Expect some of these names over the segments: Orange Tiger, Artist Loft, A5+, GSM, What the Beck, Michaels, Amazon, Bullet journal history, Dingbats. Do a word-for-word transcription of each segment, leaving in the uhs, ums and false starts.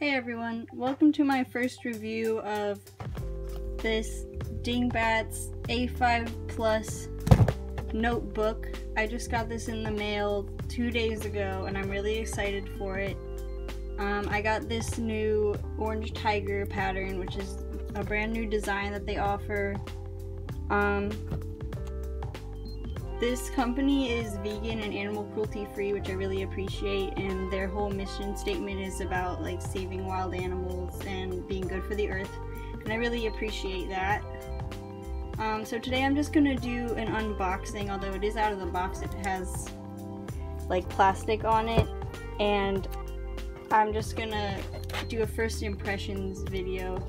Hey everyone, welcome to my first review of this Dingbats A five plus notebook. I just got this in the mail two days ago and I'm really excited for it. Um, I got this new orange tiger pattern, which is a brand new design that they offer. Um, This company is vegan and animal cruelty free, which I really appreciate, and their whole mission statement is about like saving wild animals and being good for the earth, and I really appreciate that. Um, so today I'm just going to do an unboxing. Although it is out of the box, it has like plastic on it, and I'm just going to do a first impressions video,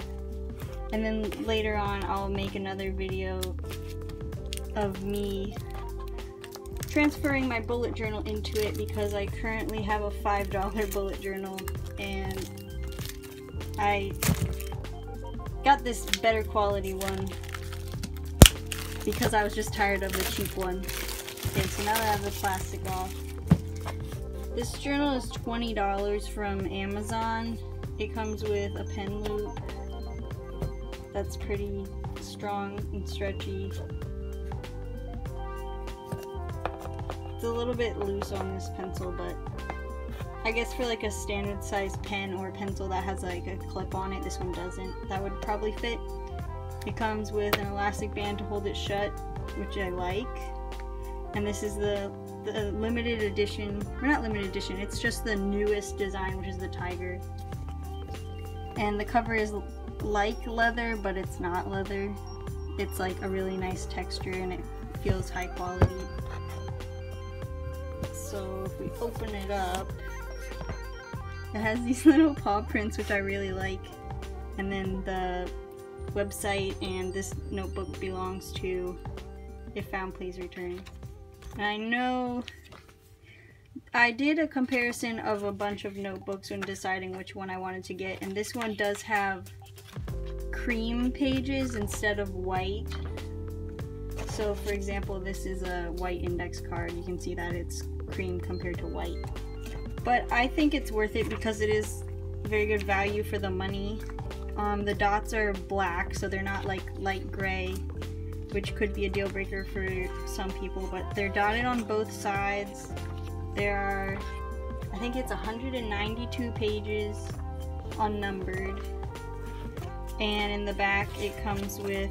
and then later on I'll make another video of me transferring my bullet journal into it, because I currently have a five dollar bullet journal and I got this better quality one because I was just tired of the cheap one. Okay, so now that I have the plastic off, this journal is twenty dollars from Amazon. It comes with a pen loop that's pretty strong and stretchy. It's a little bit loose on this pencil, but I guess for like a standard size pen or pencil that has like a clip on it, this one doesn't. That would probably fit. It comes with an elastic band to hold it shut, which I like. And this is the, the limited edition, or not limited edition, it's just the newest design, which is the tiger. And the cover is like leather, but it's not leather. It's like a really nice texture and it feels high quality. So if we open it up, it has these little paw prints, which I really like, and then the website and this notebook belongs to If Found Please Return. And I know I did a comparison of a bunch of notebooks when deciding which one I wanted to get, and this one does have cream pages instead of white. So for example, this is a white index card. You can see that it's cream compared to white. But I think it's worth it because it is very good value for the money. Um, the dots are black, so they're not like light gray, which could be a deal breaker for some people, but they're dotted on both sides. There are, I think it's one hundred ninety-two pages, unnumbered. And in the back it comes with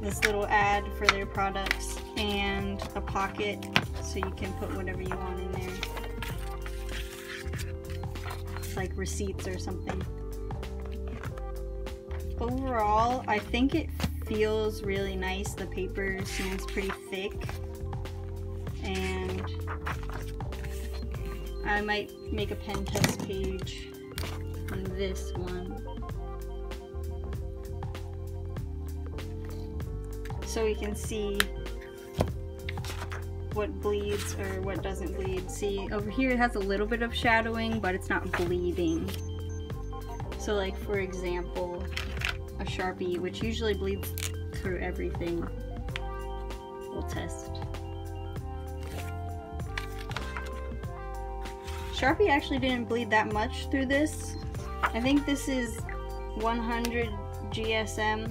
this little ad for their products and a pocket, so you can put whatever you want in there, like receipts or something. Overall, I think it feels really nice. The paper seems pretty thick, and I might make a pen test page on this one, so we can see what bleeds or what doesn't bleed. See, over here it has a little bit of shadowing, but it's not bleeding. So like for example, a Sharpie, which usually bleeds through everything. We'll test. Sharpie actually didn't bleed that much through this. I think this is one hundred G S M.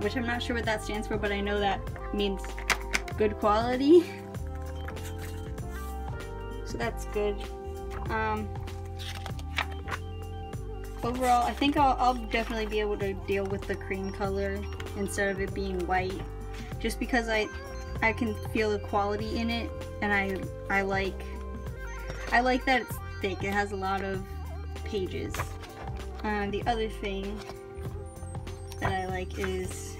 Which I'm not sure what that stands for, but I know that means good quality. So that's good. Um, overall, I think I'll, I'll definitely be able to deal with the cream color instead of it being white, just because I I can feel the quality in it, and I I like I like that it's thick. It has a lot of pages. Uh, the other thing that I like is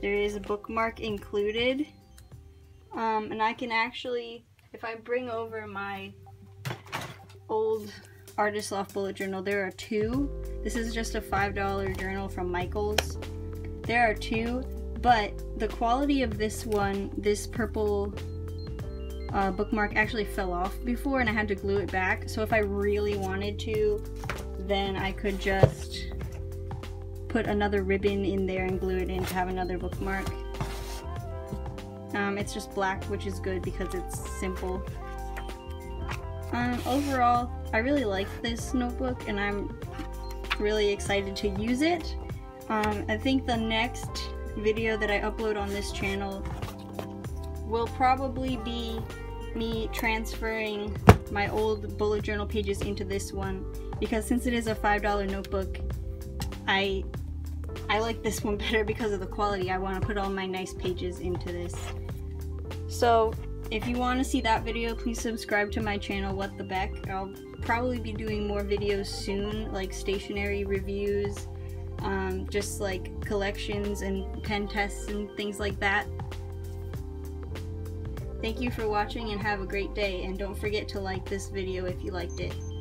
there is a bookmark included, um, and I can actually, if I bring over my old Artist Loft bullet journal, there are two. This is just a five dollar journal from Michael's. There are two, but the quality of this one, this purple uh, bookmark actually fell off before and I had to glue it back. So if I really wanted to, then I could just put another ribbon in there and glue it in to have another bookmark. Um, it's just black, which is good because it's simple. Um, overall, I really like this notebook and I'm really excited to use it. Um, I think the next video that I upload on this channel will probably be me transferring my old bullet journal pages into this one, because since it is a five dollar notebook, I I like this one better because of the quality. I want to put all my nice pages into this. So if you want to see that video, please subscribe to my channel, What the Beck. I'll probably be doing more videos soon, like stationery reviews, um, just like collections and pen tests and things like that. Thank you for watching and have a great day, and don't forget to like this video if you liked it.